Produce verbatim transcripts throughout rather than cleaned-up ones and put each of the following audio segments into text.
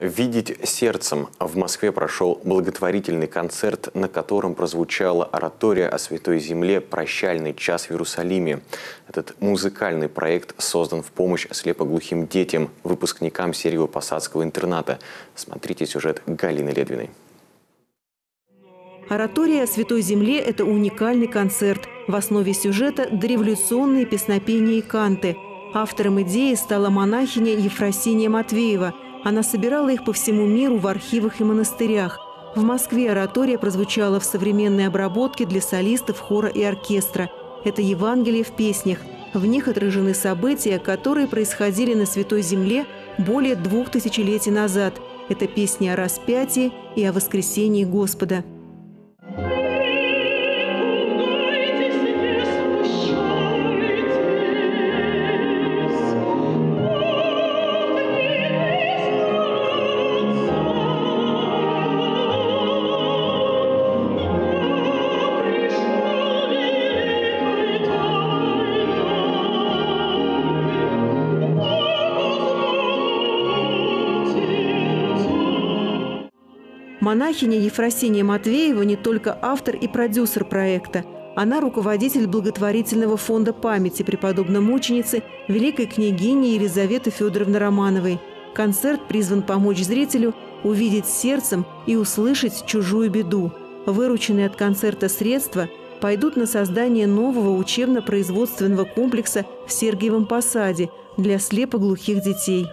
«Видеть сердцем» в Москве прошел благотворительный концерт, на котором прозвучала оратория о Святой Земле «Прощальный час в Иерусалиме». Этот музыкальный проект создан в помощь слепоглухим детям, выпускникам Сергиево-Посадского интерната. Смотрите сюжет Галины Ледвиной. Оратория о Святой Земле – это уникальный концерт. В основе сюжета – дореволюционные песнопения и канты. Автором идеи стала монахиня Евфросиния Матвеева – она собирала их по всему миру в архивах и монастырях. В Москве оратория прозвучала в современной обработке для солистов, хора и оркестра. Это Евангелие в песнях. В них отражены события, которые происходили на Святой Земле более двух тысячелетий назад. Это песни о распятии и о воскресении Господа. Монахиня Евфросиния Матвеева не только автор и продюсер проекта. Она руководитель благотворительного фонда памяти преподобномученицы великой княгини Елизаветы Федоровны Романовой. Концерт призван помочь зрителю увидеть сердцем и услышать чужую беду. Вырученные от концерта средства пойдут на создание нового учебно-производственного комплекса в Сергиевом Посаде для слепоглухих детей.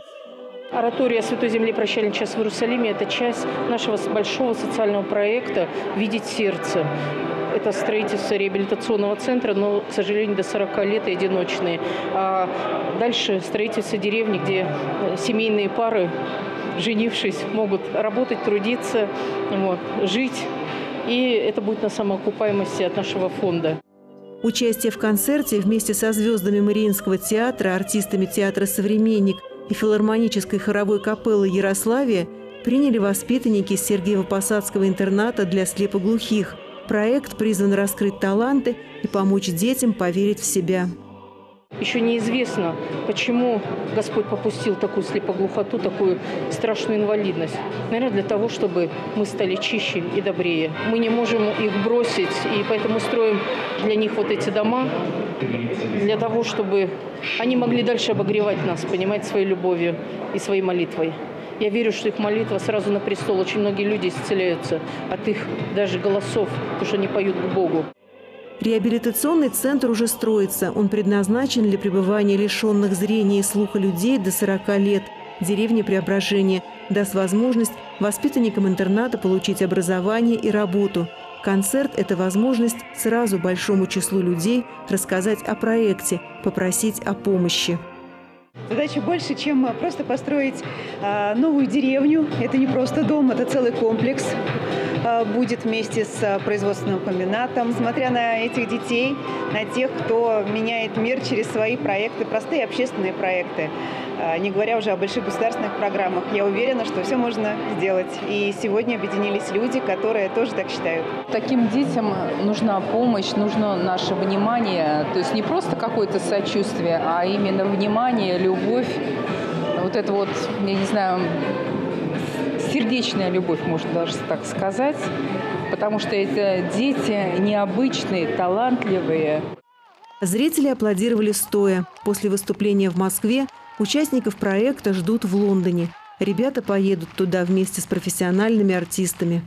Оратория Святой Земли «Прощальный час в Иерусалиме» – это часть нашего большого социального проекта «Видеть сердцем». Это строительство реабилитационного центра, но, к сожалению, до сорока лет и одиночные. А дальше строительство деревни, где семейные пары, женившись, могут работать, трудиться, вот, жить. И это будет на самоокупаемости от нашего фонда. Участие в концерте вместе со звездами Мариинского театра, артистами театра «Современник» и филармонической хоровой капеллы «Ярославия» приняли воспитанники Сергиево-Посадского интерната для слепоглухих. Проект призван раскрыть таланты и помочь детям поверить в себя. Еще неизвестно, почему Господь попустил такую слепоглухоту, такую страшную инвалидность. Наверное, для того, чтобы мы стали чище и добрее. Мы не можем их бросить, и поэтому строим для них вот эти дома, для того, чтобы они могли дальше обогревать нас, понимать своей любовью и своей молитвой. Я верю, что их молитва сразу на престол. Очень многие люди исцеляются от их даже голосов, потому что они поют к Богу. Реабилитационный центр уже строится. Он предназначен для пребывания лишенных зрения и слуха людей до сорока лет. Деревня Преображения даст возможность воспитанникам интерната получить образование и работу. Концерт – это возможность сразу большому числу людей рассказать о проекте, попросить о помощи. Задача больше, чем просто построить а, новую деревню. Это не просто дом, это целый комплекс. А, будет вместе с производственным комбинатом. Смотря на этих детей, на тех, кто меняет мир через свои проекты, простые общественные проекты, а, не говоря уже о больших государственных программах, я уверена, что все можно сделать. И сегодня объединились люди, которые тоже так считают. Таким детям нужна помощь, нужно наше внимание. То есть не просто какое-то сочувствие, а именно внимание, любовь. Любовь, вот это вот, я не знаю, сердечная любовь, можно даже так сказать, потому что это дети необычные, талантливые. Зрители аплодировали стоя. После выступления в Москве участников проекта ждут в Лондоне. Ребята поедут туда вместе с профессиональными артистами.